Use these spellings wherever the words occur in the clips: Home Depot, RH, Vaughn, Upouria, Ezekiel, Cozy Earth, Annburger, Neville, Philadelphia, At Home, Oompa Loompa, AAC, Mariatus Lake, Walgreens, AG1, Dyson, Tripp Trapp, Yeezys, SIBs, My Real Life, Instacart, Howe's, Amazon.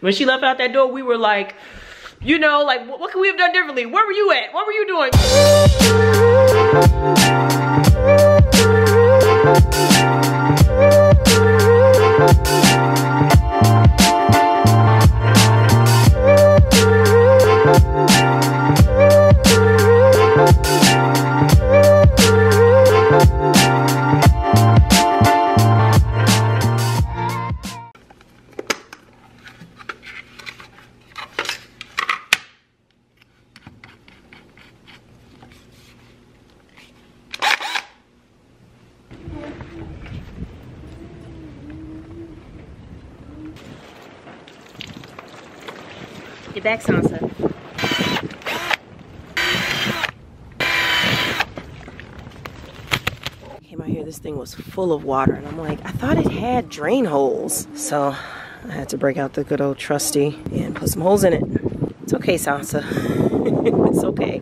When she left out that door, we were like, you know, like, what could we have done differently? Where were you at? What were you doing? Get back, Sansa. I came out here, this thing was full of water, and I'm like, I thought it had drain holes. So I had to break out the good old trusty and put some holes in it. It's okay, Sansa. It's okay.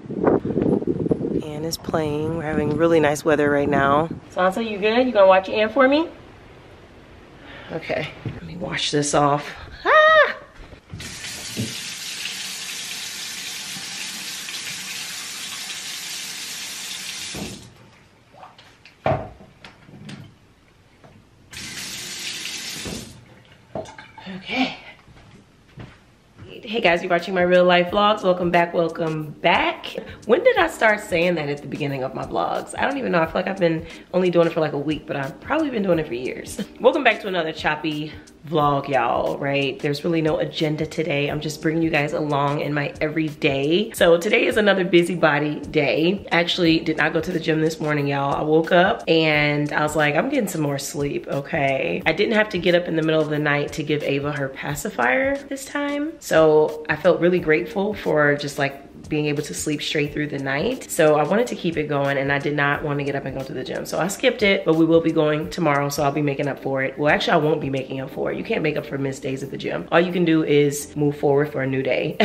Anne is playing. We're having really nice weather right now. Sansa, you good? You gonna watch your Anne for me? Okay. Let me wash this off. Hey guys, you're watching my real life vlogs. Welcome back. When did I start saying that at the beginning of my vlogs? I don't even know. I feel like I've been only doing it for like a week, but I've probably been doing it for years. Welcome back to another choppy vlog, y'all, right? There's really no agenda today. I'm just bringing you guys along in my everyday. So today is another busybody day. I actually did not go to the gym this morning, y'all. I woke up and I was like, I'm getting some more sleep, okay? I didn't have to get up in the middle of the night to give Ava her pacifier this time. So I felt really grateful for just like being able to sleep straight through the night. So I wanted to keep it going and I did not want to get up and go to the gym. So I skipped it, but we will be going tomorrow. So I'll be making up for it. Well, actually I won't be making up for it. You can't make up for missed days at the gym. All you can do is move forward for a new day.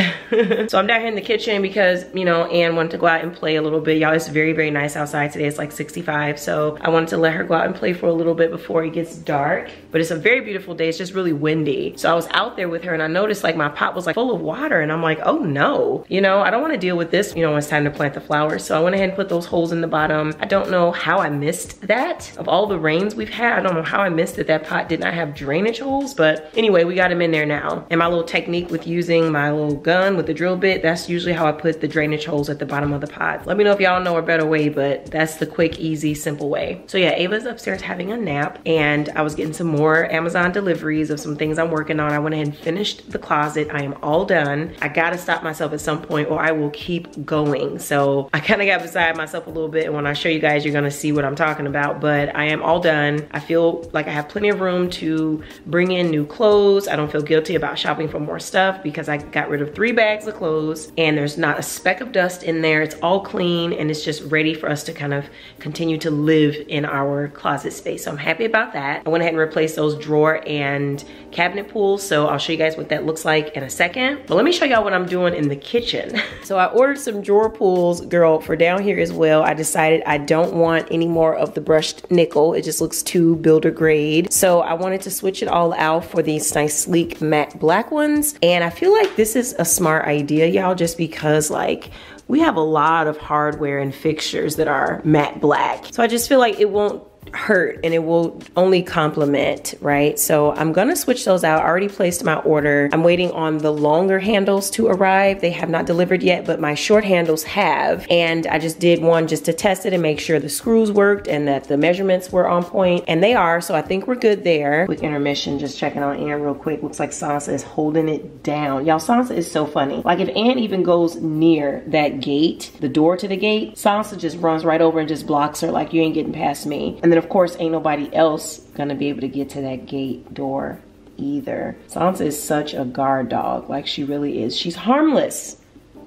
So I'm down here in the kitchen because, you know, Anne wanted to go out and play a little bit. Y'all, it's very, very nice outside today. It's like 65. So I wanted to let her go out and play for a little bit before it gets dark, but it's a very beautiful day. It's just really windy. So I was out there with her and I noticed like my pot was like full of water and I'm like, oh no, you know, I don't want to deal with this, you know, when it's time to plant the flowers. So I went ahead and put those holes in the bottom. I don't know how I missed that. Of all the rains we've had, I don't know how I missed that that pot did not have drainage holes, but anyway, we got them in there now. And my little technique with using my little gun with the drill bit, that's usually how I put the drainage holes at the bottom of the pot. Let me know if y'all know a better way, but that's the quick, easy, simple way. So yeah, Ava's upstairs having a nap and I was getting some more Amazon deliveries of some things I'm working on. I went ahead and finished the closet. I am all done. I gotta stop myself at some point or I will keep going. So I kind of got beside myself a little bit, and when I show you guys, you're gonna see what I'm talking about, but I am all done. I feel like I have plenty of room to bring in new clothes. I don't feel guilty about shopping for more stuff because I got rid of 3 bags of clothes and there's not a speck of dust in there. It's all clean and it's just ready for us to kind of continue to live in our closet space. So I'm happy about that. I went ahead and replaced those drawer and cabinet pulls. So I'll show you guys what that looks like in a second, but let me show y'all what I'm doing in the kitchen. So I ordered some drawer pulls, girl, for down here as well. I decided I don't want any more of the brushed nickel. It just looks too builder grade. So I wanted to switch it all out for these nice sleek matte black ones. And I feel like this is a smart idea, y'all, just because like we have a lot of hardware and fixtures that are matte black. So I just feel like it won't hurt and it will only complement, right? So I'm gonna switch those out. I already placed my order. I'm waiting on the longer handles to arrive. They have not delivered yet, but my short handles have. And I just did one just to test it and make sure the screws worked and that the measurements were on point. And they are, so I think we're good there. Quick intermission, just checking on Anne real quick. Looks like Sansa is holding it down. Y'all, Sansa is so funny. Like if Anne even goes near that gate, the door to the gate, Sansa just runs right over and just blocks her like you ain't getting past me. And then of course, ain't nobody else gonna be able to get to that gate door either. Sansa is such a guard dog, like she really is. She's harmless,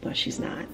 No, she's not.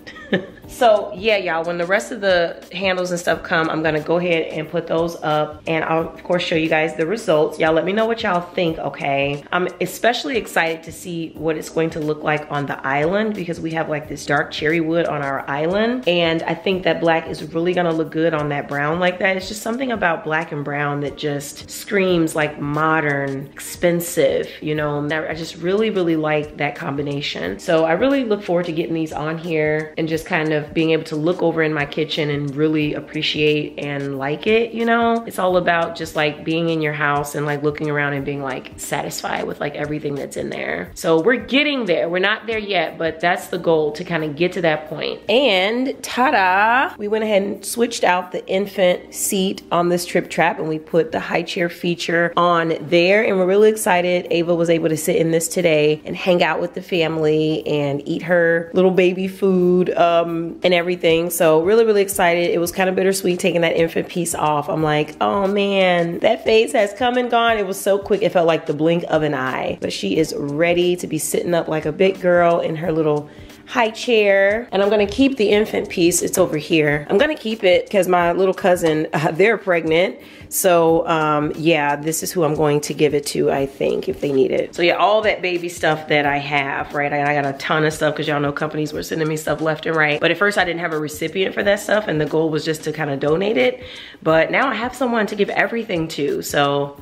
So yeah, y'all, when the rest of the handles and stuff come, I'm gonna go ahead and put those up, and I'll of course show you guys the results. Y'all let me know what y'all think, okay? I'm especially excited to see what it's going to look like on the island, because we have like this dark cherry wood on our island, and I think that black is really gonna look good on that brown like that. It's just something about black and brown that just screams like modern, expensive, you know? I just really, really like that combination. So I really look forward to getting these on here and just kind of being able to look over in my kitchen and really appreciate and like it, you know? It's all about just like being in your house and like looking around and being like satisfied with like everything that's in there. So we're getting there. We're not there yet, but that's the goal, to kind of get to that point. And ta-da! We went ahead and switched out the infant seat on this Tripp Trapp, and we put the high chair feature on there, and we're really excited. Ava was able to sit in this today and hang out with the family and eat her little baby food and everything. So really, really excited. It was kind of bittersweet taking that infant piece off. I'm like, oh man, that phase has come and gone. It was so quick. It felt like the blink of an eye, but she is ready to be sitting up like a big girl in her little high chair. And I'm gonna keep the infant piece. It's over here. I'm gonna keep it because my little cousin, they're pregnant. So yeah, this is who I'm going to give it to, I think, if they need it. So yeah, all that baby stuff that I have, right? And I got a ton of stuff because y'all know companies were sending me stuff left and right. But at first I didn't have a recipient for that stuff, and the goal was just to kind of donate it. But now I have someone to give everything to, so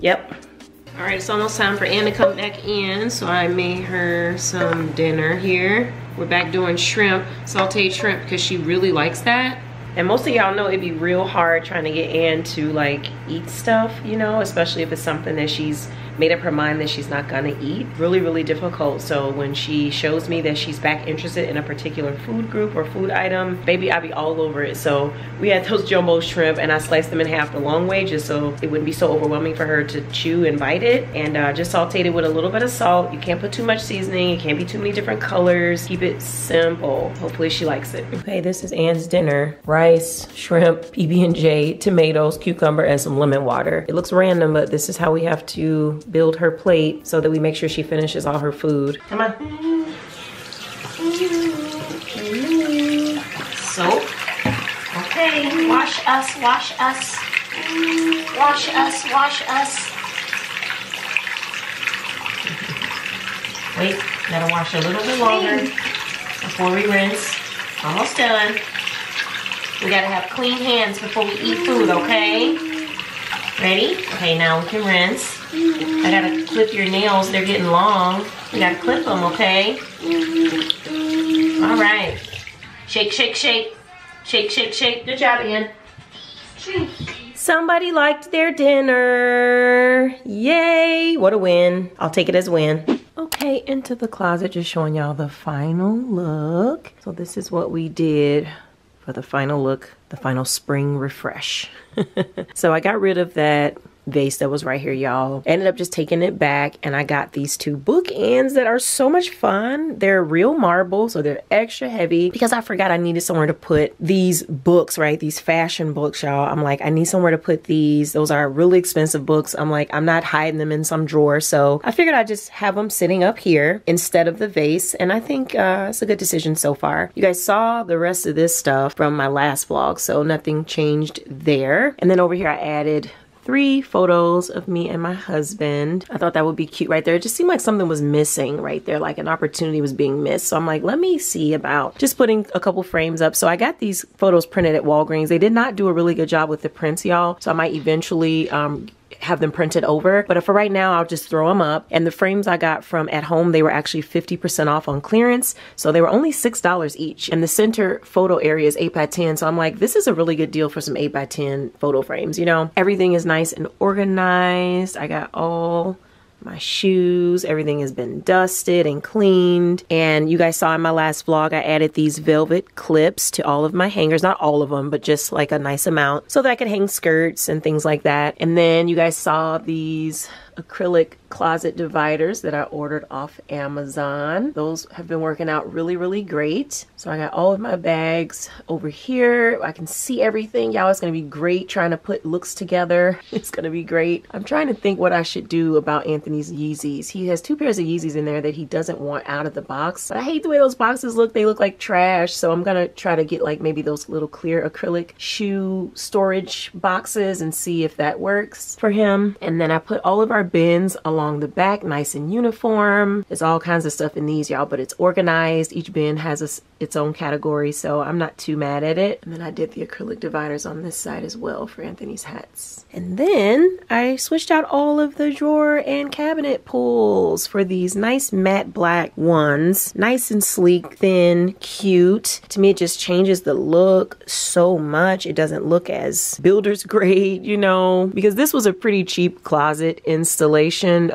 yep. All right, it's almost time for Ann to come back in, so I made her some dinner here. We're back doing shrimp, sauteed shrimp, because she really likes that. And most of y'all know it'd be real hard trying to get Ann to like eat stuff, you know, especially if it's something that she's made up her mind that she's not gonna eat. Really, really difficult. So when she shows me that she's back interested in a particular food group or food item, baby, I'll be all over it. So we had those jumbo shrimp, and I sliced them in half the long way just so it wouldn't be so overwhelming for her to chew and bite it. And just sauteed it with a little bit of salt. You can't put too much seasoning. It can't be too many different colors. Keep it simple. Hopefully she likes it. Okay, this is Ann's dinner. Rice, shrimp, PB&J, tomatoes, cucumber, and some lemon water. It looks random, but this is how we have to build her plate so that we make sure she finishes all her food. Come on. Soap. Okay, wash us, wash us. Wash us, wash us. Wait, gotta wash a little bit longer before we rinse. Almost done. We gotta have clean hands before we eat food, okay? Ready? Okay, now we can rinse. I gotta clip your nails, they're getting long. You gotta clip them, okay? All right. Shake, shake, shake. Shake, shake, shake. Good job, Ann. Somebody liked their dinner. Yay, what a win. I'll take it as a win. Okay, into the closet, just showing y'all the final look. So this is what we did for the final look, the final spring refresh. So I got rid of that vase that was right here, y'all. Ended up just taking it back, and I got these two bookends that are so much fun. They're real marble, so they're extra heavy, because I forgot I needed somewhere to put these books, right? These fashion books, y'all. I'm like, I need somewhere to put these. Those are really expensive books. I'm like, I'm not hiding them in some drawer, so I figured I'd just have them sitting up here instead of the vase, and I think it's a good decision so far. You guys saw the rest of this stuff from my last vlog, so nothing changed there. And then over here I added 3 photos of me and my husband. I thought that would be cute right there. It just seemed like something was missing right there, like an opportunity was being missed. So I'm like, let me see about just putting a couple frames up. So I got these photos printed at Walgreens. They did not do a really good job with the prints, y'all. So I might eventually have them printed over, but for right now I'll just throw them up. And the frames I got from At Home, they were actually 50% off on clearance, so they were only $6 each, and the center photo area is 8 by 10, so I'm like, this is a really good deal for some 8 by 10 photo frames, you know. Everything is nice and organized. I got all my shoes, everything has been dusted and cleaned. And you guys saw in my last vlog, I added these velvet clips to all of my hangers, not all of them, but just like a nice amount so that I could hang skirts and things like that. And then you guys saw these acrylic closet dividers that I ordered off Amazon. Those have been working out really, really great. So I got all of my bags over here. I can see everything. Y'all, it's gonna be great trying to put looks together. It's gonna be great. I'm trying to think what I should do about Anthony's Yeezys. He has 2 pairs of Yeezys in there that he doesn't want out of the box. But I hate the way those boxes look. They look like trash. So I'm gonna try to get like maybe those little clear acrylic shoe storage boxes and see if that works for him. And then I put all of our bins along the back, nice and uniform. There's all kinds of stuff in these, y'all, but it's organized. Each bin has its own category, so I'm not too mad at it. And then I did the acrylic dividers on this side as well for Anthony's hats. And then I switched out all of the drawer and cabinet pulls for these nice matte black ones. Nice and sleek, thin, cute. To me, it just changes the look so much. It doesn't look as builder's grade, you know, because this was a pretty cheap closet installation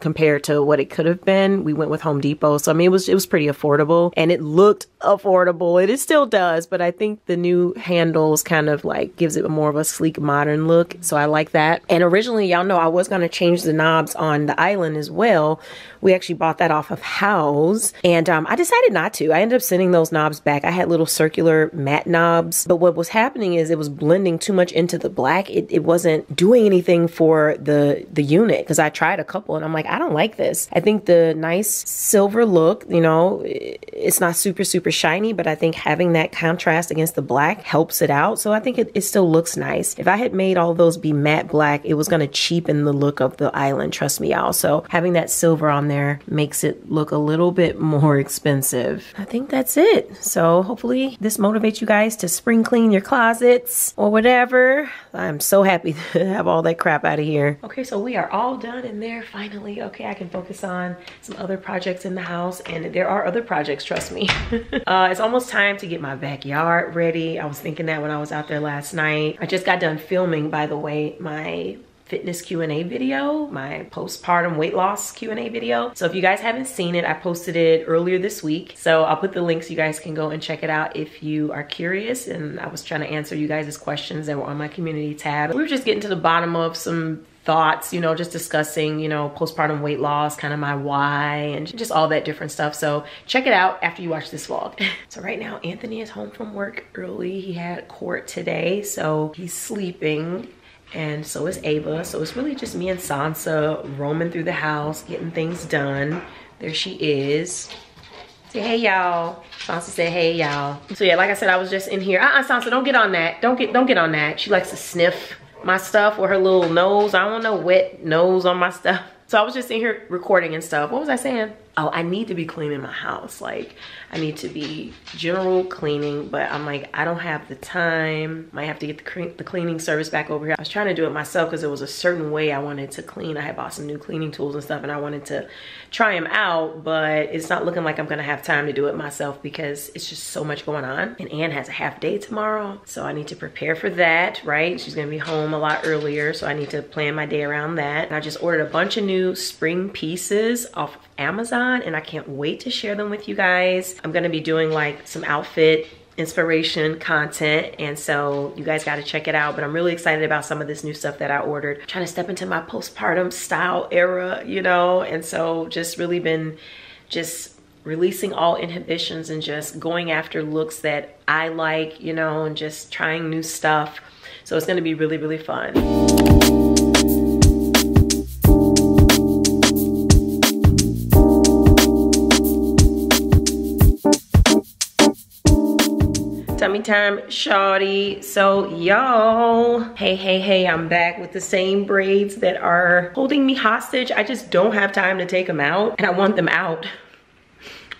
compared to what it could have been. We went with Home Depot, so I mean it was pretty affordable, and it looked affordable. It still does, but I think the new handles kind of like gives it more of a sleek modern look, so I like that. And originally, y'all know, I was going to change the knobs on the island as well. We actually bought that off of Howe's, and I decided not to. I ended up sending those knobs back. I had little circular matte knobs, but what was happening is it was blending too much into the black. It wasn't doing anything for the unit, because I tried a couple and I'm like, I don't like this. I think the nice silver look, you know, it's not super, super shiny, but I think having that contrast against the black helps it out. So I think it still looks nice. If I had made all those be matte black, it was going to cheapen the look of the island. Trust me, y'all. So having that silver on there makes it look a little bit more expensive. I think that's it. So hopefully this motivates you guys to spring clean your closets or whatever. I'm so happy to have all that crap out of here. Okay, so we are all done in there finally. Okay, I can focus on some other projects in the house, and there are other projects, trust me. It's almost time to get my backyard ready. I was thinking that when I was out there last night. I just got done filming, by the way, my fitness Q&A video, my postpartum weight loss Q&A video. So if you guys haven't seen it, I posted it earlier this week. So I'll put the link so you guys can go and check it out if you are curious. And I was trying to answer you guys' questions that were on my community tab. We were just getting to the bottom of some thoughts, you know, just discussing, you know, postpartum weight loss, kind of my why, and just all that different stuff. So check it out after you watch this vlog. So right now, Anthony is home from work early. He had court today, so he's sleeping. And so is Ava. So it's really just me and Sansa roaming through the house, getting things done. There she is. Say hey, y'all. Sansa said hey, y'all. So yeah, like I said, I was just in here. Sansa, don't get on that. Don't get on that. She likes to sniff my stuff with her little nose. I don't want no wet nose on my stuff. So I was just in here recording and stuff. What was I saying? Oh, I need to be cleaning my house. Like, I need to be general cleaning, but I'm like, I don't have the time. Might have to get the cleaning service back over here. I was trying to do it myself because it was a certain way I wanted to clean. I had bought some new cleaning tools and stuff, and I wanted to try them out, but it's not looking like I'm gonna have time to do it myself because it's just so much going on. And Anne has a half day tomorrow, so I need to prepare for that, right? She's gonna be home a lot earlier, so I need to plan my day around that. And I just ordered a bunch of new spring pieces off of Amazon, and I can't wait to share them with you guys. I'm gonna be doing like some outfit inspiration content, and so you guys got to check it out. But I'm really excited about some of this new stuff that I ordered. I'm trying to step into my postpartum style era, you know, and so just really been just releasing all inhibitions and just going after looks that I like, you know, and just trying new stuff. So it's gonna be really, really fun. Tummy time, shawty. So y'all, hey, I'm back with the same braids that are holding me hostage. I just don't have time to take them out, and I want them out.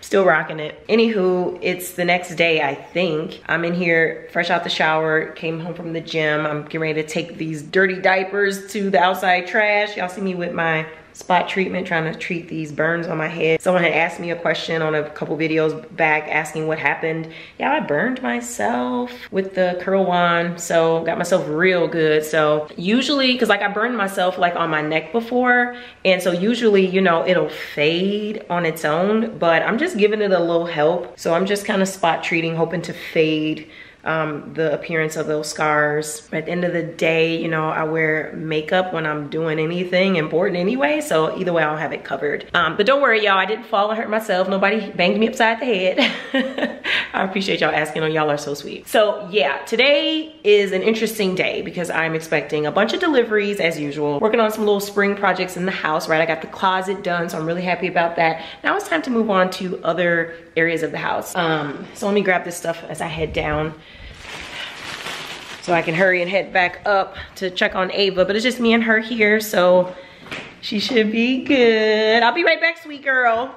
Still rocking it. Anywho, it's the next day, I think. I'm in here, fresh out the shower, came home from the gym. I'm getting ready to take these dirty diapers to the outside trash. Y'all see me with my spot treatment, trying to treat these burns on my head. Someone had asked me a question on a couple videos back asking what happened. Yeah, I burned myself with the curl wand, so got myself real good. So usually, cause like I burned myself like on my neck before, and so usually, you know, it'll fade on its own, but I'm just giving it a little help. So I'm just kind of spot treating, hoping to fade the appearance of those scars. At the end of the day, you know, I wear makeup when I'm doing anything important anyway, so either way I'll have it covered. But don't worry, y'all, I didn't fall and hurt myself. Nobody banged me upside the head. I appreciate y'all asking, and y'all are so sweet. So yeah, today is an interesting day because I'm expecting a bunch of deliveries as usual, working on some little spring projects in the house, right? I got the closet done, so I'm really happy about that. Now it's time to move on to other areas of the house. So let me grab this stuff as I head down, so I can hurry and head back up to check on Ava, but it's just me and her here, so she should be good. I'll be right back, sweet girl.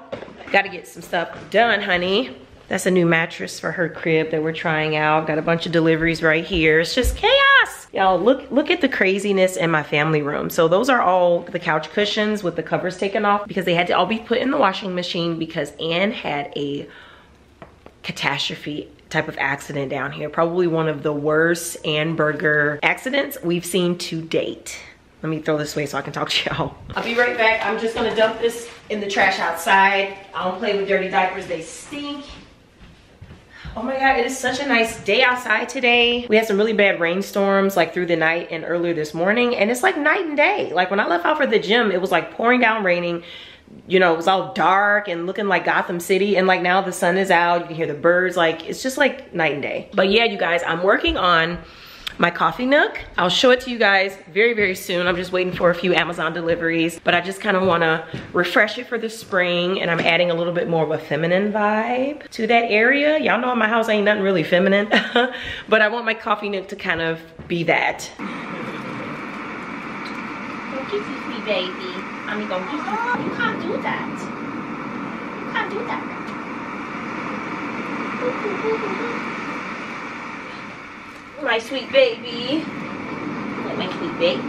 Gotta get some stuff done, honey. That's a new mattress for her crib that we're trying out. Got a bunch of deliveries right here. It's just chaos. Y'all, look at the craziness in my family room. So those are all the couch cushions with the covers taken off because they had to all be put in the washing machine because Anne had a catastrophe type of accident down here. Probably one of the worst Annburger accidents we've seen to date. Let me throw this away so I can talk to y'all. I'll be right back. I'm just gonna dump this in the trash outside. I don't play with dirty diapers, they stink. Oh my God, it is such a nice day outside today. We had some really bad rainstorms like through the night and earlier this morning, and it's like night and day. Like when I left out for the gym, it was like pouring down raining. You know, it was all dark and looking like Gotham City, and like now the sun is out, you can hear the birds, like it's just like night and day. But yeah, you guys, I'm working on my coffee nook. I'll show it to you guys very, very soon. I'm just waiting for a few Amazon deliveries, but I just kind of want to refresh it for the spring, and I'm adding a little bit more of a feminine vibe to that area. Y'all know in my house ain't nothing really feminine, but I want my coffee nook to kind of be that. Don't kiss me, baby. I mean, don't kiss me. You can't do that. You can't do that. My sweet baby. My sweet baby.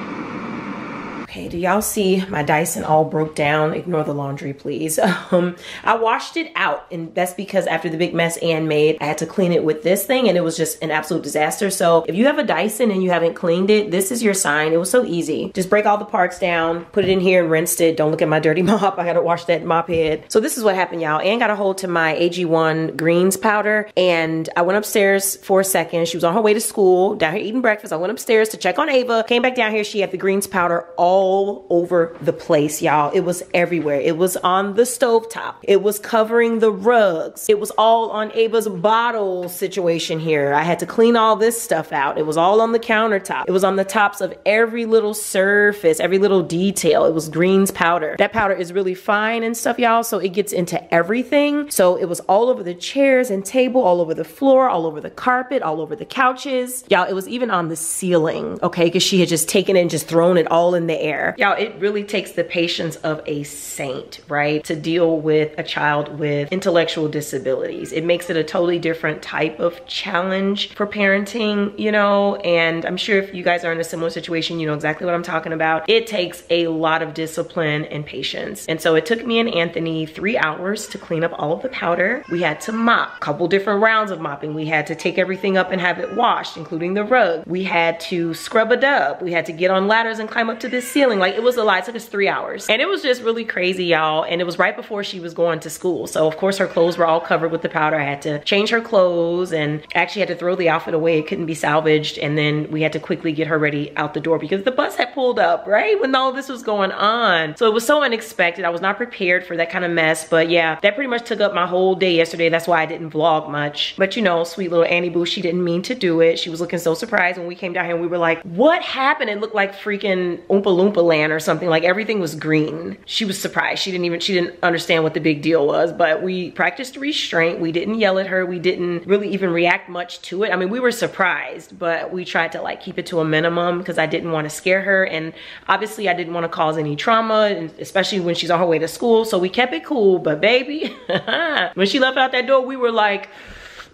Okay, do y'all see my Dyson all broke down? Ignore the laundry, please. I washed it out, and that's because after the big mess Anne made, I had to clean it with this thing, and it was just an absolute disaster. So if you have a Dyson and you haven't cleaned it, this is your sign. It was so easy. Just break all the parts down, put it in here and rinsed it. Don't look at my dirty mop. I gotta wash that mop head. So this is what happened, y'all. Anne got a hold to my AG1 greens powder, and I went upstairs for a second. She was on her way to school, down here eating breakfast. I went upstairs to check on Ava, came back down here. She had the greens powder all over the place, y'all. It was everywhere. It was on the stovetop. It was covering the rugs. It was all on Ava's bottle situation here. I had to clean all this stuff out. It was all on the countertop. It was on the tops of every little surface, every little detail. It was greens powder. That powder is really fine and stuff, y'all, so it gets into everything. So it was all over the chairs and table, all over the floor, all over the carpet, all over the couches. Y'all, it was even on the ceiling, okay? Because she had just taken it and just thrown it all in the air. Y'all, it really takes the patience of a saint, right, to deal with a child with intellectual disabilities. It makes it a totally different type of challenge for parenting, you know, and I'm sure if you guys are in a similar situation, you know exactly what I'm talking about. It takes a lot of discipline and patience. And so it took me and Anthony 3 hours to clean up all of the powder. We had to mop, a couple different rounds of mopping. We had to take everything up and have it washed, including the rug. We had to scrub a dub. We had to get on ladders and climb up to this ceiling. Like, it was a lot. It took us 3 hours, and it was just really crazy, y'all. And it was right before she was going to school, so of course her clothes were all covered with the powder. I had to change her clothes and actually had to throw the outfit away. It couldn't be salvaged. And then we had to quickly get her ready out the door because the bus had pulled up right when all this was going on. So it was so unexpected. I was not prepared for that kind of mess. But yeah, that pretty much took up my whole day yesterday. That's why I didn't vlog much. But you know, sweet little Annie Boo, she didn't mean to do it. She was looking so surprised when we came down here and we were like, what happened? It looked like freaking Oompa Loompa Land or something. Like, everything was green. She was surprised. She didn't understand what the big deal was. But we practiced restraint. We didn't yell at her. We didn't really even react much to it. I mean, we were surprised, but we tried to like keep it to a minimum because I didn't want to scare her, and obviously I didn't want to cause any trauma, and especially when she's on her way to school. So we kept it cool. But baby, when she left out that door, we were like,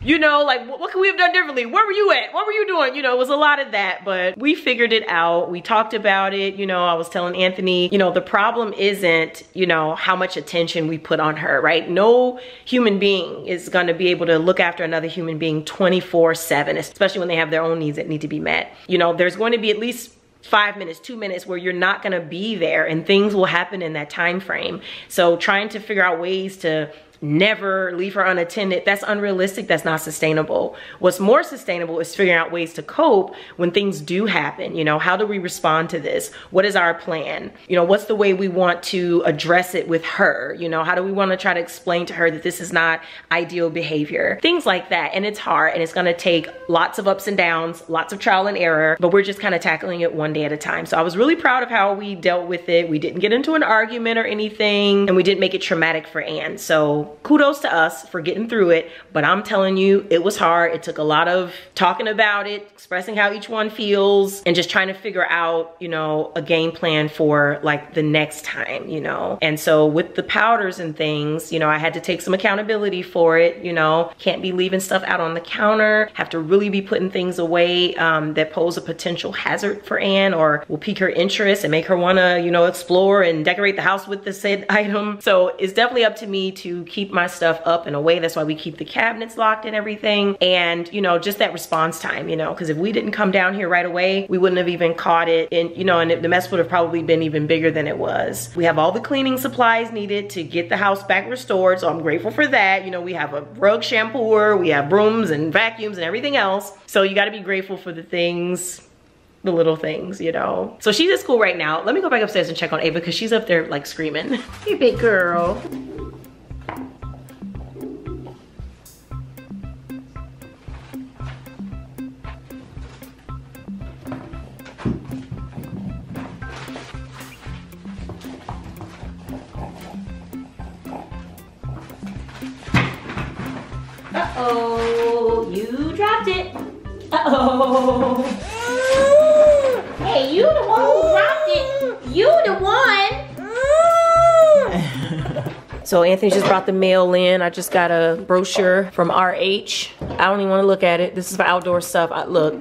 you know, like, what could we have done differently? Where were you at? What were you doing? You know, it was a lot of that, but we figured it out. We talked about it. You know, I was telling Anthony, you know, the problem isn't, you know, how much attention we put on her, right? No human being is going to be able to look after another human being 24/7, especially when they have their own needs that need to be met. You know, there's going to be at least 5 minutes, 2 minutes where you're not going to be there, and things will happen in that time frame. So trying to figure out ways to never leave her unattended, that's unrealistic, that's not sustainable. What's more sustainable is figuring out ways to cope when things do happen. You know, how do we respond to this? What is our plan? You know, what's the way we want to address it with her? You know, how do we want to try to explain to her that this is not ideal behavior? Things like that. And it's hard, and it's going to take lots of ups and downs, lots of trial and error, but we're just kind of tackling it one day at a time. So I was really proud of how we dealt with it. We didn't get into an argument or anything, and we didn't make it traumatic for Anne. So kudos to us for getting through it, but I'm telling you, it was hard. It took a lot of talking about it, expressing how each one feels, and just trying to figure out, you know, a game plan for like the next time, you know? And so with the powders and things, you know, I had to take some accountability for it, you know? Can't be leaving stuff out on the counter, have to really be putting things away that pose a potential hazard for Anne or will pique her interest and make her wanna, you know, explore and decorate the house with the said item. So it's definitely up to me to keep my stuff up and away. That's why we keep the cabinets locked and everything. And, you know, just that response time, you know, because if we didn't come down here right away, we wouldn't have even caught it. And, you know, and the mess would have probably been even bigger than it was. We have all the cleaning supplies needed to get the house back restored. So I'm grateful for that. You know, we have a rug shampooer, we have brooms and vacuums and everything else. So you got to be grateful for the things, the little things, you know. So she's at school right now. Let me go back upstairs and check on Ava because she's up there like screaming. Hey, big girl. Uh-oh, you dropped it. Uh-oh. Hey, you the one who dropped it. You the one. So Anthony just brought the mail in. I just got a brochure from RH. I don't even want to look at it. This is for outdoor stuff. Look.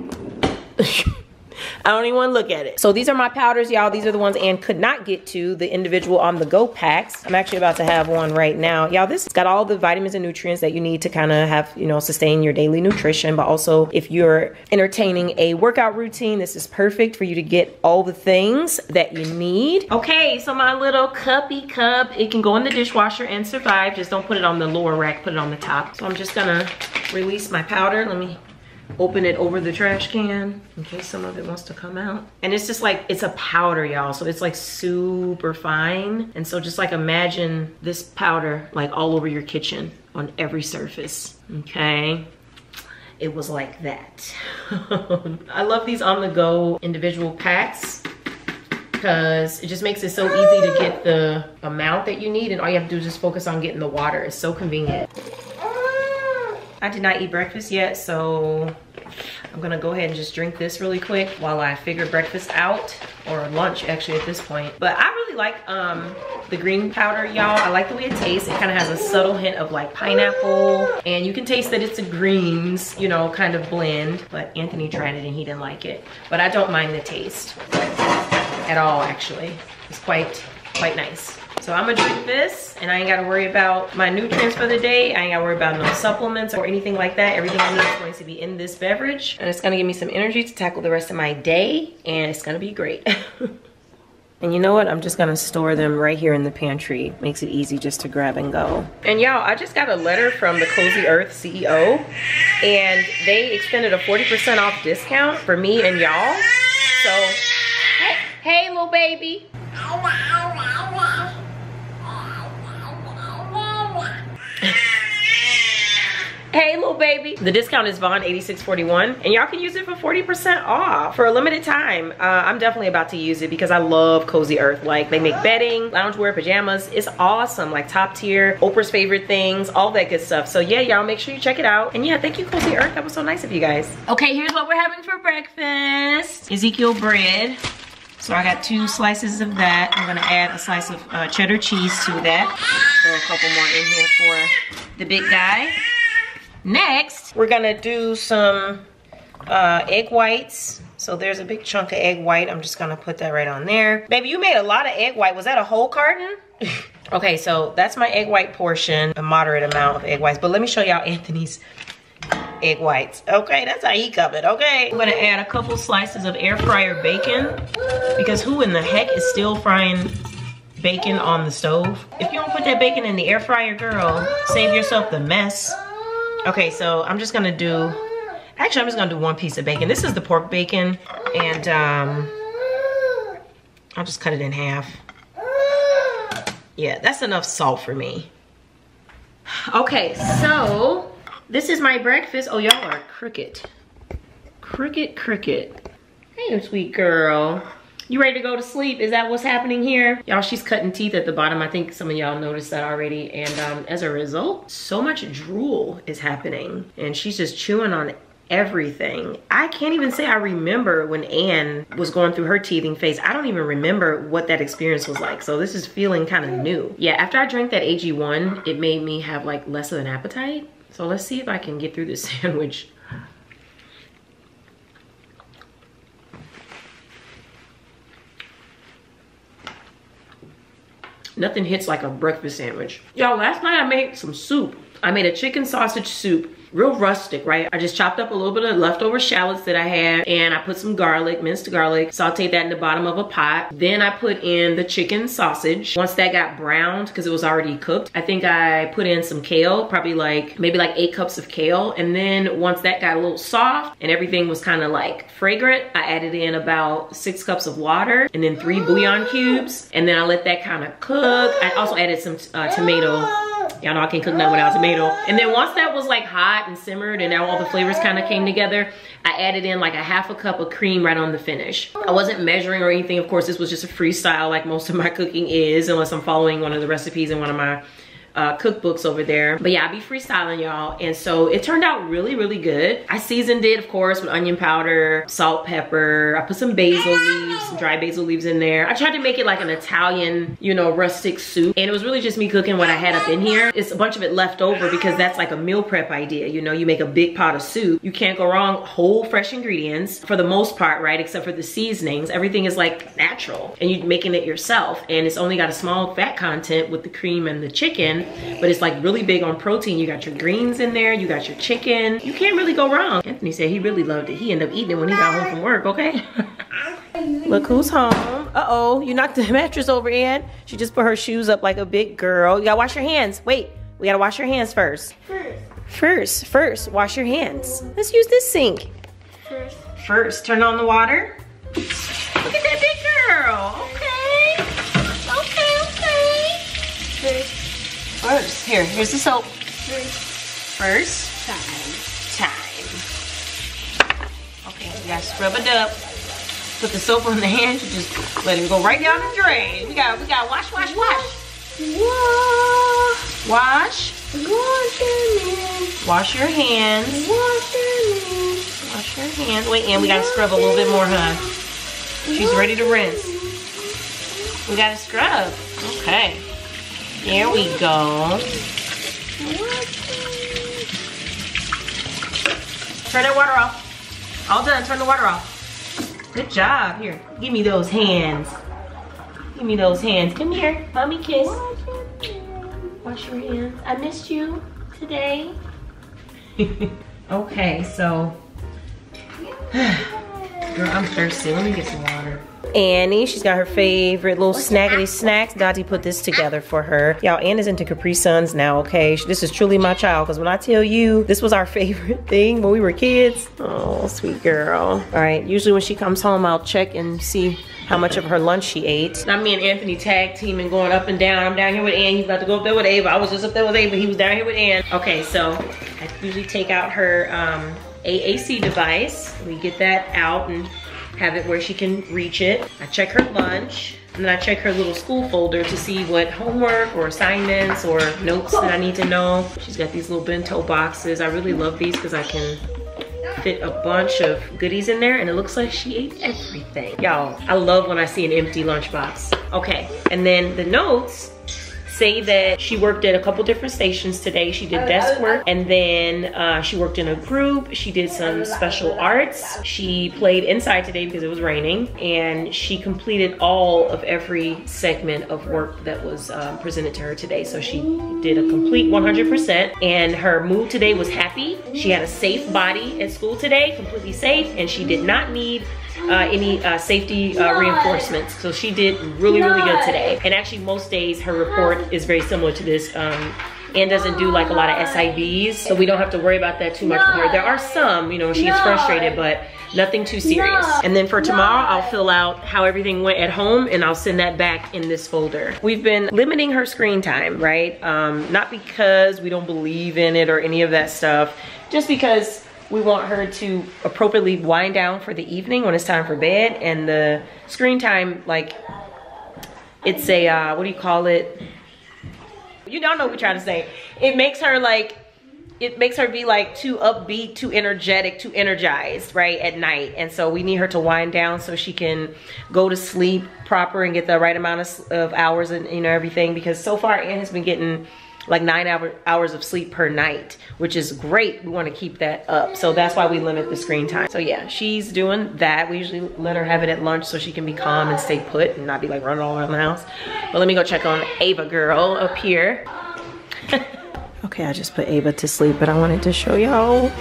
I don't even want to look at it. So these are my powders, y'all. These are the ones Anne could not get to, the individual on the go packs. I'm actually about to have one right now. Y'all, this has got all the vitamins and nutrients that you need to kind of have, you know, sustain your daily nutrition. But also if you're entertaining a workout routine, this is perfect for you to get all the things that you need. Okay, so my little cuppy cup, it can go in the dishwasher and survive. Just don't put it on the lower rack, put it on the top. So I'm just gonna release my powder. Let me open it over the trash can in case some of it wants to come out. And it's just like, it's a powder, y'all. So it's like super fine. And so just like imagine this powder like all over your kitchen on every surface, okay? It was like that. I love these on the go individual packs because it just makes it so easy to get the amount that you need. And all you have to do is just focus on getting the water. It's so convenient. I did not eat breakfast yet, so I'm gonna go ahead and just drink this really quick while I figure breakfast out, or lunch actually at this point. But I really like the green powder, y'all. I like the way it tastes. It kind of has a subtle hint of like pineapple, and you can taste that it's a greens, you know, kind of blend. But Anthony tried it and he didn't like it. But I don't mind the taste at all, actually. It's quite nice. So I'm gonna drink this and I ain't gotta worry about my nutrients for the day. I ain't gotta worry about no supplements or anything like that. Everything I need is going to be in this beverage, and it's gonna give me some energy to tackle the rest of my day, and it's gonna be great. And you know what? I'm just gonna store them right here in the pantry. Makes it easy just to grab and go. And y'all, I just got a letter from the Cozy Earth CEO, and they extended a 40% off discount for me and y'all. So, hey little baby. Hey little baby. The discount is Vaughn 8641, and y'all can use it for 40% off for a limited time. I'm definitely about to use it because I love Cozy Earth. Like, they make bedding, loungewear, pajamas. It's awesome. Like, top tier, Oprah's favorite things, all that good stuff. So yeah, y'all, make sure you check it out. And yeah, thank you, Cozy Earth. That was so nice of you guys. Okay, here's what we're having for breakfast. Ezekiel bread. So I got 2 slices of that. I'm gonna add a slice of cheddar cheese to that. Throw a couple more in here for the big guy. Next, we're gonna do some egg whites. So there's a big chunk of egg white. I'm just gonna put that right on there. Baby, you made a lot of egg white. Was that a whole carton? Okay, so that's my egg white portion, a moderate amount of egg whites. But let me show y'all Anthony's egg whites. Okay, that's how he covered, okay? I'm gonna add a couple slices of air fryer bacon because who in the heck is still frying bacon on the stove. If you don't put that bacon in the air fryer, girl, save yourself the mess. Okay, so I'm just gonna do, actually I'm just gonna do one piece of bacon. This is the pork bacon, and I'll just cut it in half. Yeah, that's enough salt for me. Okay, so this is my breakfast. Oh, y'all are crooked. Cricket, cricket. Hey, sweet girl. You ready to go to sleep? Is that what's happening here? Y'all, she's cutting teeth at the bottom. I think some of y'all noticed that already. And as a result, so much drool is happening. And she's just chewing on everything. I can't even say I remember when Anne was going through her teething phase. I don't even remember what that experience was like. So this is feeling kind of new. Yeah, after I drank that AG1, it made me have like less of an appetite. So let's see if I can get through this sandwich. Nothing hits like a breakfast sandwich. Y'all, last night I made some soup. I made a chicken sausage soup, real rustic, right? I just chopped up a little bit of leftover shallots that I had, and I put some garlic, minced garlic, sauteed that in the bottom of a pot. Then I put in the chicken sausage. Once that got browned, because it was already cooked, I think I put in some kale, probably like, maybe like 8 cups of kale. And then once that got a little soft and everything was kind of like fragrant, I added in about 6 cups of water and then 3 bouillon cubes. And then I let that kind of cook. I also added some tomato. Y'all know I can't cook nothing without tomato. And then once that was like hot and simmered and now all the flavors kind of came together, I added in like a 1/2 cup of cream right on the finish. I wasn't measuring or anything. Of course, this was just a freestyle like most of my cooking is, unless I'm following one of the recipes in one of my cookbooks over there. But yeah, I be freestyling, y'all. And so it turned out really, really good. I seasoned it, of course, with onion powder, salt, pepper. I put some basil leaves, some dry basil leaves in there. I tried to make it like an Italian, you know, rustic soup. And it was really just me cooking what I had up in here. It's a bunch of it left over because that's like a meal prep idea. You know, you make a big pot of soup. You can't go wrong, whole fresh ingredients for the most part, right? Except for the seasonings. Everything is like natural and you're making it yourself. And it's only got a small fat content with the cream and the chicken. But it's like really big on protein. You got your greens in there, you got your chicken. You can't really go wrong. Anthony said he really loved it. He ended up eating it when he got home from work, okay? Look who's home. Uh-oh, you knocked the mattress over, Ann. She just put her shoes up like a big girl. You gotta wash your hands. Wait, we gotta wash your hands first. First, wash your hands. Let's use this sink. First, turn on the water. Look at that big girl, okay. First, here's the soap. First time. Okay, you gotta scrub it up. Put the soap on the hand, you just let it go right down the drain. We gotta wash. Wash. Wash your hands. Wash your hands. Wash your hands. Wait, and we gotta scrub a little bit more, huh? She's ready to rinse. We gotta scrub. Okay. There we go. Turn that water off. All done, turn the water off. Good job, here. Give me those hands. Give me those hands. Come here, mommy kiss. Wash your hands. I missed you today. Okay, so, girl, I'm thirsty, let me get some water. Annie, she's got her favorite little snaggity snacks. Dottie put this together for her. Y'all, Anne is into Capri Suns now, okay? This is truly my child, because when I tell you, this was our favorite thing when we were kids. Oh, sweet girl. All right, usually when she comes home, I'll check and see how much of her lunch she ate. Now me and Anthony tag teaming, going up and down. I'm down here with Anne, he's about to go up there with Ava. I was just up there with Ava, he was down here with Anne. Okay, so I usually take out her AAC device. We get that out and have it where she can reach it. I check her lunch, and then I check her little school folder to see what homework or assignments or notes that I need to know. She's got these little bento boxes. I really love these because I can fit a bunch of goodies in there, and it looks like she ate everything. Y'all, I love when I see an empty lunchbox. Okay, and then the notes say that she worked at a couple different stations today. She did desk work, and then she worked in a group. She did some special arts. She played inside today because it was raining, and she completed all of every segment of work that was presented to her today. So she did a complete 100%, and her mood today was happy. She had a safe body at school today, completely safe, and she did not need any safety reinforcements. So she did really, really good today. And actually most days her report is very similar to this. Ann doesn't do like a lot of SIBs, so we don't have to worry about that too much with her. There are some, you know, she gets frustrated, but nothing too serious. And then for tomorrow, I'll fill out how everything went at home and I'll send that back in this folder. We've been limiting her screen time, right? Not because we don't believe in it or any of that stuff, just because we want her to appropriately wind down for the evening when it's time for bed. And the screen time, like, it's a, what do you call it? You don't know what we're trying to say. It makes her like, it makes her be like too upbeat, too energetic, too energized, right, at night. And so we need her to wind down so she can go to sleep proper and get the right amount of hours and, you know, everything. Because so far Ann has been getting like 9 hours of sleep per night, which is great. We want to keep that up. So that's why we limit the screen time. So yeah, she's doing that. We usually let her have it at lunch so she can be calm and stay put and not be like running all around the house. But let me go check on Ava girl up here. Okay, I just put Ava to sleep, but I wanted to show y'all.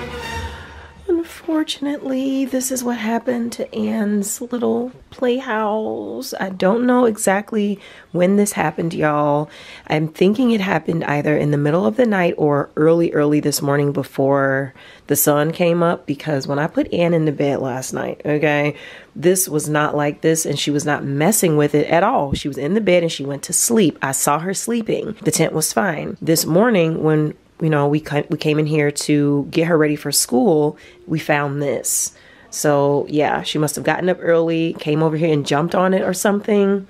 Unfortunately, this is what happened to Ann's little playhouse. I don't know exactly when this happened, y'all. I'm thinking it happened either in the middle of the night or early this morning before the sun came up, because when I put Ann in the bed last night, okay, this was not like this, and she was not messing with it at all. She was in the bed and she went to sleep. I saw her sleeping. The tent was fine. This morning when we came in here to get her ready for school, we found this. So yeah, she must have gotten up early, came over here and jumped on it or something.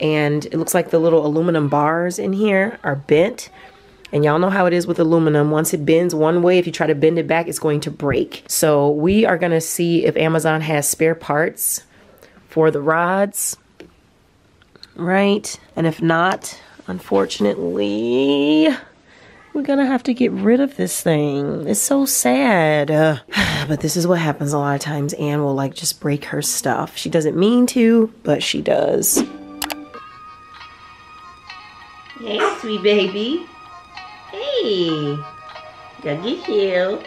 And it looks like the little aluminum bars in here are bent. And y'all know how it is with aluminum. Once it bends one way, if you try to bend it back, it's going to break. So we are gonna see if Amazon has spare parts for the rods, right? And if not, unfortunately, we're gonna have to get rid of this thing. It's so sad. But this is what happens a lot of times. Ann will like just break her stuff. She doesn't mean to, but she does. Hey, sweet baby. Hey. Go get you.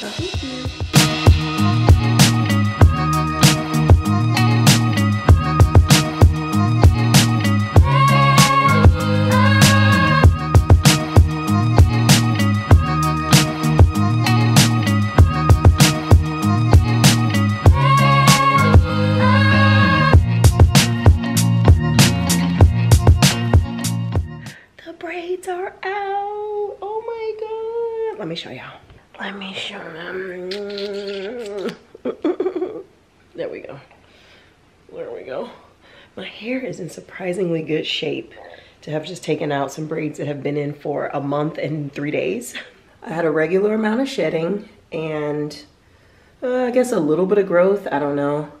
Go get you. Let me show y'all. Let me show them. There we go. There we go. My hair is in surprisingly good shape to have just taken out some braids that have been in for a month and 3 days. I had a regular amount of shedding and I guess a little bit of growth. I don't know.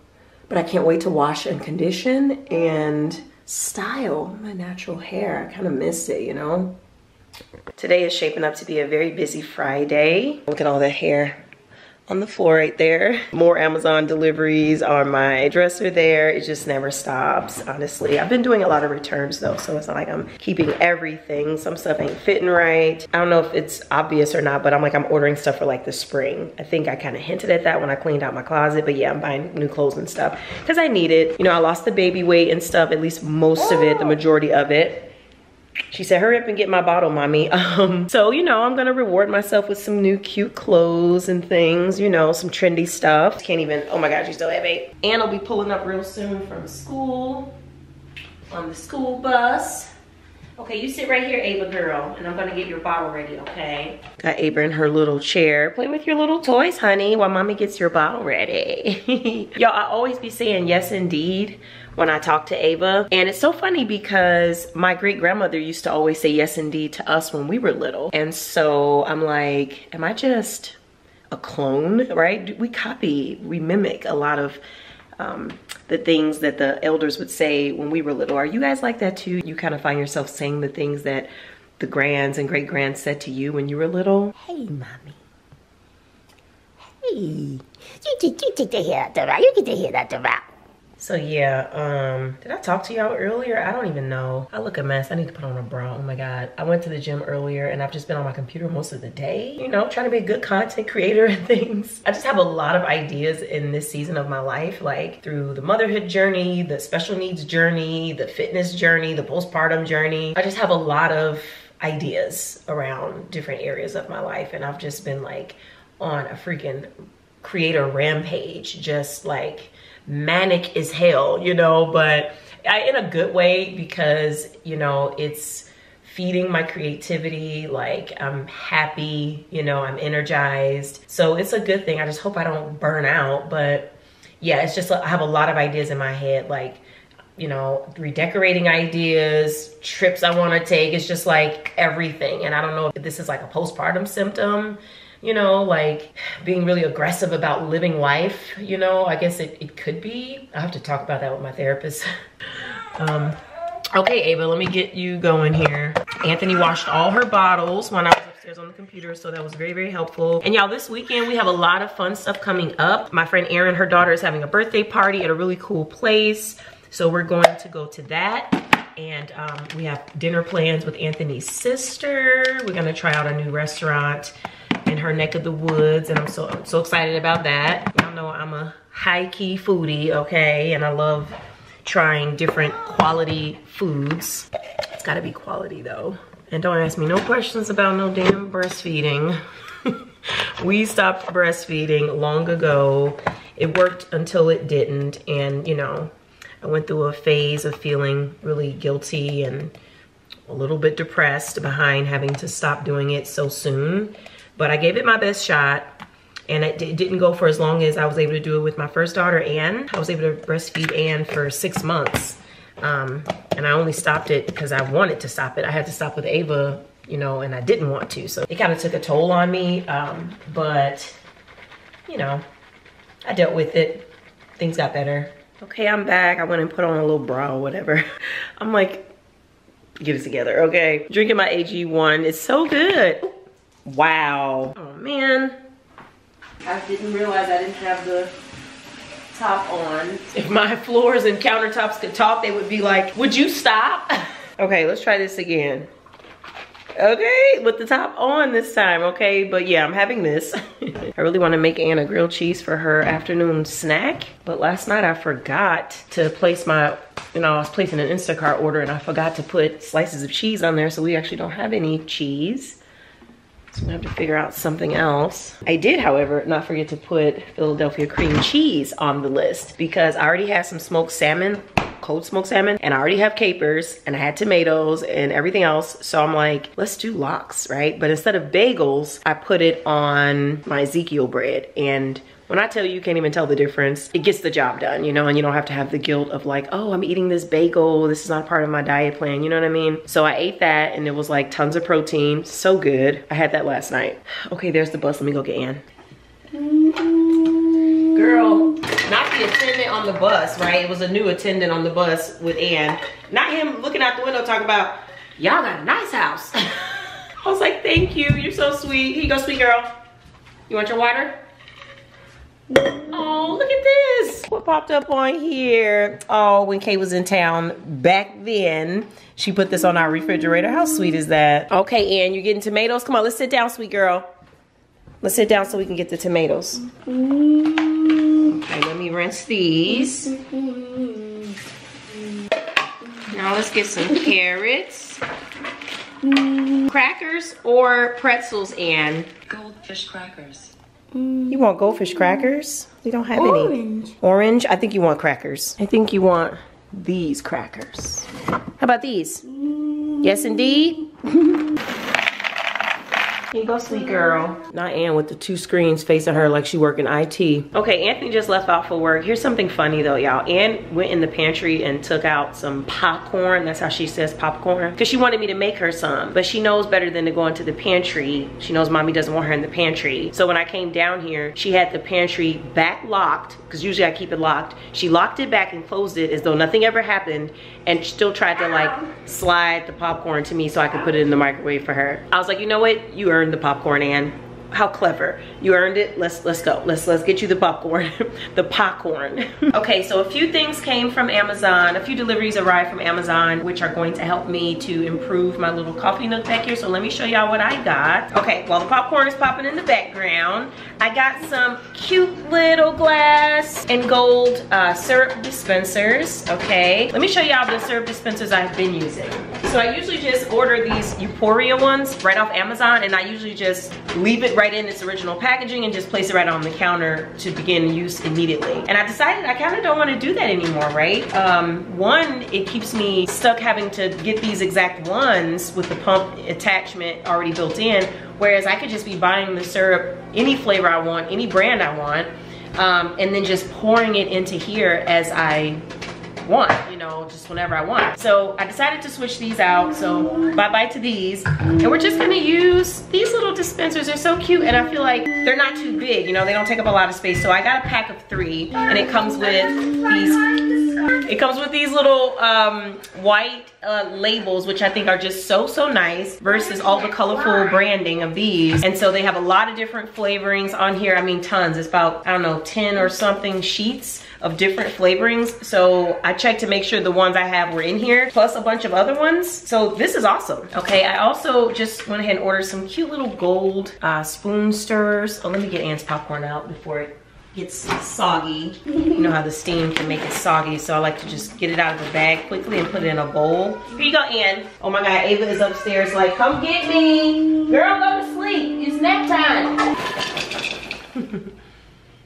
But I can't wait to wash and condition and style my natural hair. I kind of missed it, you know? Today is shaping up to be a very busy Friday. Look at all that hair on the floor right there. More Amazon deliveries on my dresser there. It just never stops, honestly. I've been doing a lot of returns though, so it's not like I'm keeping everything. Some stuff ain't fitting right. I don't know if it's obvious or not, but I'm like, I'm ordering stuff for like the spring. I think I kind of hinted at that when I cleaned out my closet, but yeah, I'm buying new clothes and stuff because I need it. You know, I lost the baby weight and stuff, at least most of it, the majority of it. She said, hurry up and get my bottle, mommy. So, you know, I'm gonna reward myself with some new cute clothes and things, you know, some trendy stuff. Can't even, oh my God, she's so heavy. Ann will be pulling up real soon from school, on the school bus. Okay, you sit right here, Ava girl, and I'm gonna get your bottle ready, okay? Got Ava in her little chair. Play with your little toys, honey, while mommy gets your bottle ready. Y'all, I always be saying yes indeed when I talk to Ava. And it's so funny because my great grandmother used to always say yes indeed to us when we were little. And so I'm like, am I just a clone, right? We copy, we mimic a lot of the things that the elders would say when we were little. Are you guys like that too? You kind of find yourself saying the things that the grands and great-grands said to you when you were little? Hey, mommy. Hey. You get to hear that about. So yeah, did I talk to y'all earlier? I don't even know. I look a mess. I need to put on a bra. Oh my God. I went to the gym earlier and I've just been on my computer most of the day, you know, trying to be a good content creator and things. I just have a lot of ideas in this season of my life, like through the motherhood journey, the special needs journey, the fitness journey, the postpartum journey. I just have a lot of ideas around different areas of my life. And I've just been like on a freaking creator rampage, just like manic as hell, you know, but in a good way, because, you know, it's feeding my creativity. Like I'm happy, you know, I'm energized. So it's a good thing. I just hope I don't burn out. But yeah, it's just, I have a lot of ideas in my head, like, you know, redecorating ideas, trips I want to take. It's just like everything. And I don't know if this is like a postpartum symptom, you know, like being really aggressive about living life, you know, I guess it could be. I have to talk about that with my therapist. Okay, Ava, let me get you going here. Anthony washed all her bottles when I was upstairs on the computer, so that was very, very helpful. And y'all, this weekend, we have a lot of fun stuff coming up. My friend Erin, her daughter is having a birthday party at a really cool place. So we're going to go to that. And we have dinner plans with Anthony's sister. We're gonna try out a new restaurant in her neck of the woods, and I'm so excited about that. Y'all know I'm a high-key foodie, okay? And I love trying different quality foods. It's gotta be quality though. And don't ask me no questions about no damn breastfeeding. We stopped breastfeeding long ago. It worked until it didn't, and you know, I went through a phase of feeling really guilty and a little bit depressed behind having to stop doing it so soon. But I gave it my best shot, and it didn't go for as long as I was able to do it with my first daughter, Anne. I was able to breastfeed Anne for 6 months, and I only stopped it because I wanted to stop it. I had to stop with Ava, you know, and I didn't want to, so it kind of took a toll on me, but, you know, I dealt with it. Things got better. Okay, I'm back. I went and put on a little bra or whatever. I'm like, get it together, okay? Drinking my AG1 is so good. Wow. Oh man. I didn't realize I didn't have the top on. If my floors and countertops could talk, they would be like, would you stop? Okay, let's try this again. Okay, with the top on this time, okay? But yeah, I'm having this. I really want to make Anna grilled cheese for her afternoon snack. But last night I forgot to place my, you know, I was placing an Instacart order and I forgot to put slices of cheese on there. So we actually don't have any cheese. So I'm gonna have to figure out something else. I did, however, not forget to put Philadelphia cream cheese on the list, because I already had some smoked salmon, cold smoked salmon, and I already have capers, and I had tomatoes and everything else. So I'm like, let's do lox, right? But instead of bagels, I put it on my Ezekiel bread. And when I tell you, you can't even tell the difference, it gets the job done, you know, and you don't have to have the guilt of like, oh, I'm eating this bagel, this is not part of my diet plan, you know what I mean? So I ate that and it was like tons of protein, so good. I had that last night. Okay, there's the bus, let me go get Ann. Girl, not the attendant on the bus, right? It was a new attendant on the bus with Ann. Not him looking out the window talking about, y'all got a nice house. I was like, thank you, you're so sweet. Here you go, sweet girl. You want your water? Oh, look at this. What popped up on here? Oh, when Kay was in town back then, she put this on our refrigerator. How sweet is that? Okay, Ann, you getting tomatoes? Come on, let's sit down, sweet girl. Let's sit down so we can get the tomatoes. Okay, let me rinse these. Now let's get some carrots. Crackers or pretzels, Ann? Goldfish crackers. You want goldfish crackers? We don't have any. Orange? I think you want crackers. I think you want these crackers. How about these? Yes, indeed. Here you go, sweet girl. Not Ann with the two screens facing her like she work in IT. Okay, Anthony just left out for work. Here's something funny though, y'all. Ann went in the pantry and took out some popcorn. That's how she says popcorn. Because she wanted me to make her some. But she knows better than to go into the pantry. She knows mommy doesn't want her in the pantry. So when I came down here, she had the pantry back locked. Because usually I keep it locked. She locked it back and closed it as though nothing ever happened. And still tried to like slide the popcorn to me so I could put it in the microwave for her. I was like, you know what? You earned the popcorn, Ann. How clever. You earned it. Let's go. Let's get you the popcorn. The popcorn. Okay, so a few things came from Amazon. A few deliveries arrived from Amazon, which are going to help me to improve my little coffee nook back here. So let me show y'all what I got. Okay, while the popcorn is popping in the background, I got some cute little glass and gold syrup dispensers. Okay, let me show y'all the syrup dispensers I've been using. So I usually just order these Upouria ones right off Amazon, and I usually just leave it right in its original packaging and just place it right on the counter to begin use immediately. And I decided I kind of don't want to do that anymore, right? One, it keeps me stuck having to get these exact ones with the pump attachment already built in, whereas I could just be buying the syrup, any flavor I want, any brand I want, and then just pouring it into here as I want, you know, just whenever I want. So I decided to switch these out, so bye-bye to these. And we're just gonna use these little dispensers. They're so cute, and I feel like they're not too big, you know, they don't take up a lot of space. So I got a pack of 3, and it comes with these little white labels, which I think are just so nice, versus all the colorful branding of these. And so they have a lot of different flavorings on here. I mean, tons. It's about, I don't know, 10 or something sheets of different flavorings. So I checked to make sure the ones I have were in here, plus a bunch of other ones. So this is awesome. Okay, I also just went ahead and ordered some cute little gold spoon stirrers. Oh, let me get Ann's popcorn out before it gets soggy. You know how the steam can make it soggy, so I like to just get it out of the bag quickly and put it in a bowl. Here you go, Ann. Oh my God, Ava is upstairs like, come get me. Girl, go to sleep, it's nap time.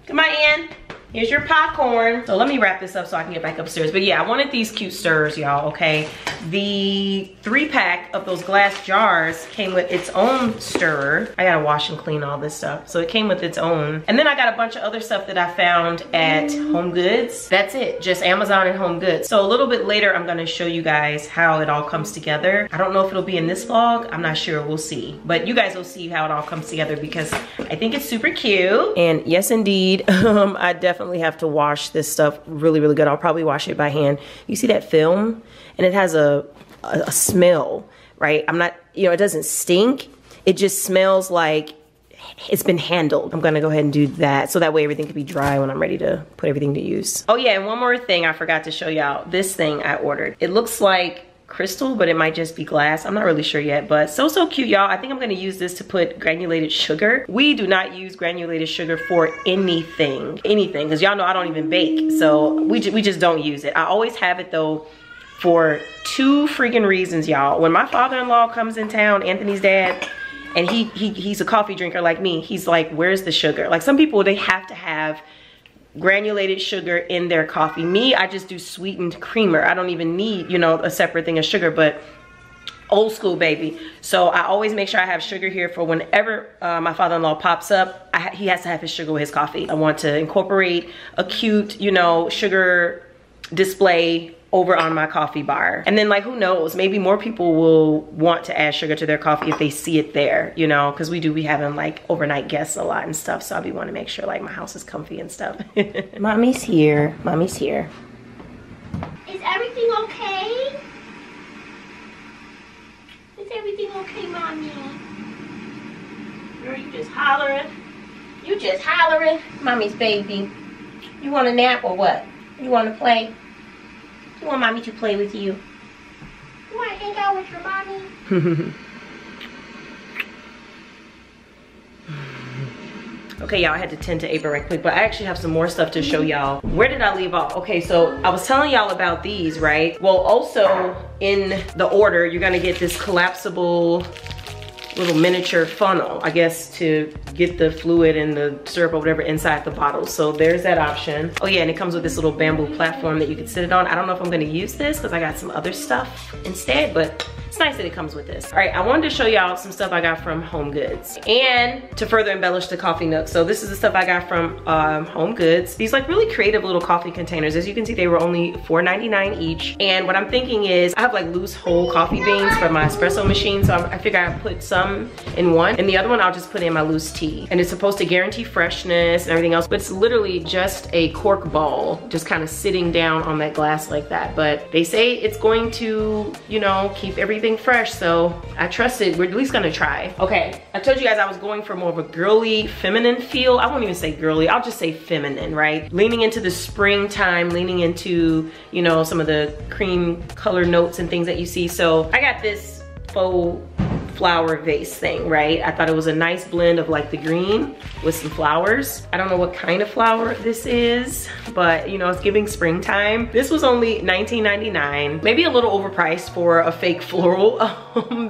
Come on, Ann. Here's your popcorn. So let me wrap this up so I can get back upstairs. But yeah, I wanted these cute stirrers, y'all, okay? The 3-pack of those glass jars came with its own stirrer. I gotta wash and clean all this stuff. So it came with its own. And then I got a bunch of other stuff that I found at HomeGoods. That's it, just Amazon and HomeGoods. So a little bit later, I'm gonna show you guys how it all comes together. I don't know if it'll be in this vlog, I'm not sure, we'll see. But you guys will see how it all comes together because I think it's super cute. And yes, indeed, I definitely have to wash this stuff really good. I'll probably wash it by hand. You see that film, and it has a smell, right? I'm not, you know, it doesn't stink, it just smells like it's been handled. I'm gonna go ahead and do that so that way everything can be dry when I'm ready to put everything to use. Oh yeah, and one more thing I forgot to show y'all, this thing I ordered. It looks like crystal, but it might just be glass. I'm not really sure yet, but so cute, y'all. I think I'm gonna use this to put granulated sugar. We do not use granulated sugar for anything, because y'all know I don't even bake, so we just don't use it. I always have it though for 2 freaking reasons, y'all. When my father-in-law comes in town, Anthony's dad, and he's a coffee drinker like me, he's like, where's the sugar? Like some people, they have to have granulated sugar in their coffee. Me, I just do sweetened creamer. I don't even need, you know, a separate thing of sugar, but old school, baby. So I always make sure I have sugar here for whenever my father-in-law pops up, he has to have his sugar with his coffee. I want to incorporate a cute, you know, sugar display over on my coffee bar. And then, like, who knows, maybe more people will want to add sugar to their coffee if they see it there, you know, because we having like overnight guests a lot and stuff, so I be want to make sure like my house is comfy and stuff. Mommy's here, mommy's here. Is everything okay? Is everything okay, mommy? Girl, you just hollering. You just hollering. Mommy's baby. You want a nap or what? You want to play? You want mommy to play with you? You want to hang out with your mommy? Okay, y'all, I had to tend to Ava right quick, but I actually have some more stuff to show y'all. Where did I leave off? Okay, so I was telling y'all about these, right? Well, also in the order, you're gonna get this collapsible little miniature funnel, I guess, to get the fluid and the syrup or whatever inside the bottle. So there's that option. Oh yeah, and it comes with this little bamboo platform that you can sit it on. I don't know if I'm gonna use this because I got some other stuff instead, but it's nice that it comes with this. All right, I wanted to show y'all some stuff I got from HomeGoods and to further embellish the coffee nook. So this is the stuff I got from HomeGoods. These like really creative little coffee containers. As you can see, they were only $4.99 each. And what I'm thinking is I have like loose whole coffee beans for my espresso machine. So I figure I put some in one and the other one I'll just put in my loose tea. And it's supposed to guarantee freshness and everything else, but it's literally just a cork ball just kind of sitting down on that glass like that. But they say it's going to, you know, keep every everything fresh, so I trusted we're at least gonna try. Okay, I told you guys I was going for more of a girly, feminine feel. I won't even say girly, I'll just say feminine, right? Leaning into the springtime, leaning into, you know, some of the cream color notes and things that you see. So I got this faux flower vase thing, right? I thought it was a nice blend of like the green with some flowers. I don't know what kind of flower this is, but you know, it's giving springtime. This was only $19.99, maybe a little overpriced for a fake floral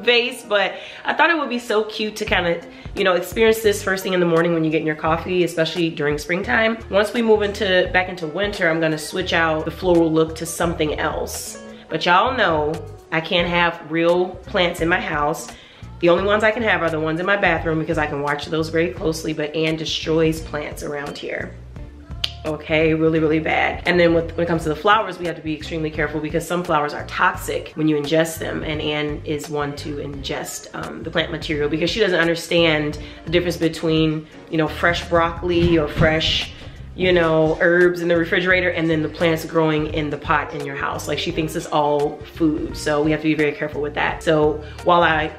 vase, but I thought it would be so cute to kind of, you know, experience this first thing in the morning when you get in your coffee, especially during springtime. Once we move into back into winter, I'm gonna switch out the floral look to something else. But y'all know I can't have real plants in my house. The only ones I can have are the ones in my bathroom because I can watch those very closely, but Anne destroys plants around here. Okay, really, really bad. And then when it comes to the flowers, we have to be extremely careful because some flowers are toxic when you ingest them, and Anne is one to ingest the plant material because she doesn't understand the difference between, you know, fresh broccoli or fresh, you know, herbs in the refrigerator and then the plants growing in the pot in your house. Like, she thinks it's all food, so we have to be very careful with that. So while I'm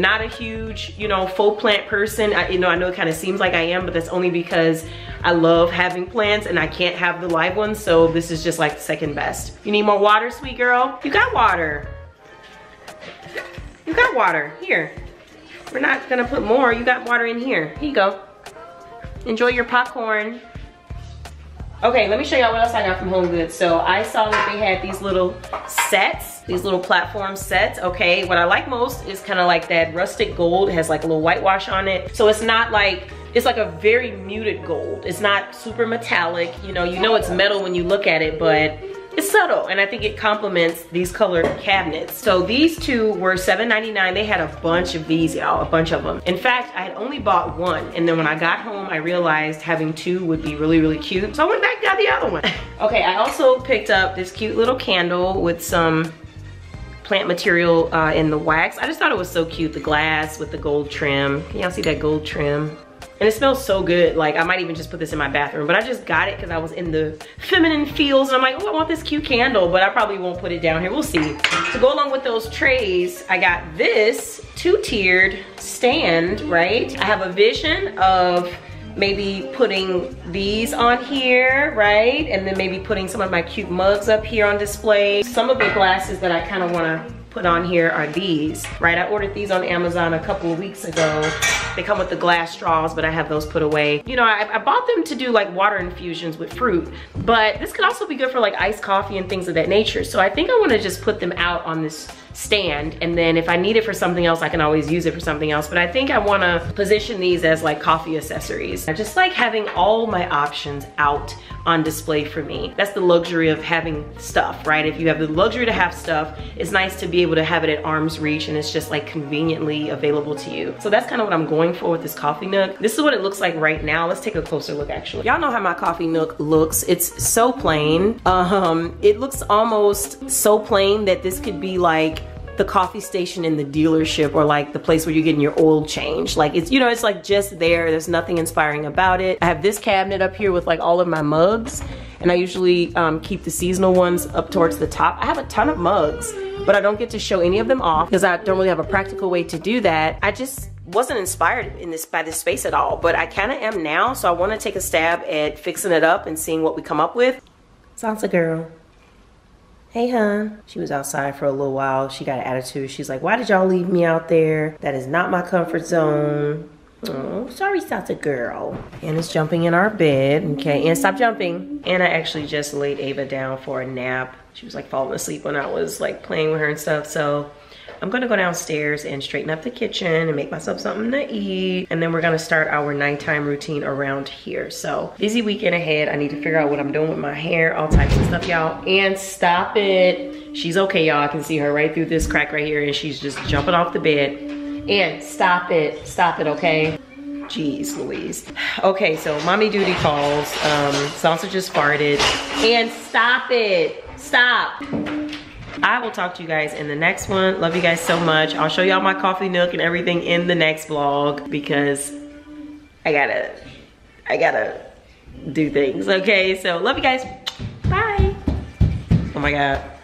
not a huge, you know, faux plant person. I know it kind of seems like I am, but that's only because I love having plants and I can't have the live ones, so this is just like the second best. You need more water, sweet girl? You got water. You got water, here. We're not gonna put more, you got water in here. Here you go. Enjoy your popcorn. Okay, let me show y'all what else I got from HomeGoods. So I saw that they had these little sets, these little platform sets. Okay, what I like most is kind of like that rustic gold. It has like a little whitewash on it. So it's not like, it's like a very muted gold. It's not super metallic. You know it's metal when you look at it, but it's subtle, and I think it complements these colored cabinets. So these two were $7.99. They had a bunch of these, y'all, a bunch of them. In fact, I had only bought one, and then when I got home, I realized having two would be really, really cute. So I went back and got the other one. Okay, I also picked up this cute little candle with some plant material in the wax. I just thought it was so cute, the glass with the gold trim. Can y'all see that gold trim? And it smells so good. Like, I might even just put this in my bathroom, but I just got it because I was in the feminine feels and I'm like, oh, I want this cute candle, but I probably won't put it down here. We'll see. To go along with those trays, I got this two-tiered stand, right? I have a vision of maybe putting these on here, right? And then maybe putting some of my cute mugs up here on display. Some of the glasses that I kind of want to put on here are these, right? I ordered these on Amazon a couple of weeks ago. They come with the glass straws, but I have those put away. You know, I bought them to do like water infusions with fruit, but this could also be good for like iced coffee and things of that nature. So I think I want to just put them out on this stand, and then if I need it for something else, I can always use it for something else. But I think I want to position these as like coffee accessories. I just like having all my options out on display for me. That's the luxury of having stuff, right? If you have the luxury to have stuff, it's nice to be able to have it at arm's reach, and it's just like conveniently available to you. So that's kind of what I'm going for with this coffee nook. This is what it looks like right now. Let's take a closer look. Actually, y'all know how my coffee nook looks. It's so plain. It looks almost so plain that this could be like the coffee station in the dealership, or like the place where you're getting your oil change. Like, it's, you know, it's like just there. There's nothing inspiring about it. I have this cabinet up here with like all of my mugs, and I usually keep the seasonal ones up towards the top. I have a ton of mugs, but I don't get to show any of them off because I don't really have a practical way to do that. I just wasn't inspired by this space at all, but I kind of am now, so I want to take a stab at fixing it up and seeing what we come up with. Sounds a girl. Hey, hun. She was outside for a little while. She got an attitude. She's like, why did y'all leave me out there? That is not my comfort zone. Oh, sorry, Santa girl. Anna's jumping in our bed. Okay, Anna, stop jumping. Anna actually just laid Ava down for a nap. She was like falling asleep when I was like playing with her and stuff. So I'm gonna go downstairs and straighten up the kitchen and make myself something to eat. And then we're gonna start our nighttime routine around here. So busy weekend ahead. I need to figure out what I'm doing with my hair, all types of stuff, y'all. And stop it. She's okay, y'all. I can see her right through this crack right here, and she's just jumping off the bed. And stop it, okay? Jeez Louise. Okay, so mommy duty calls. Salsa just farted. And stop it, stop. I will talk to you guys in the next one. Love you guys so much. I'll show y'all my coffee nook and everything in the next vlog because I gotta do things, okay? So love you guys, bye. Oh my God.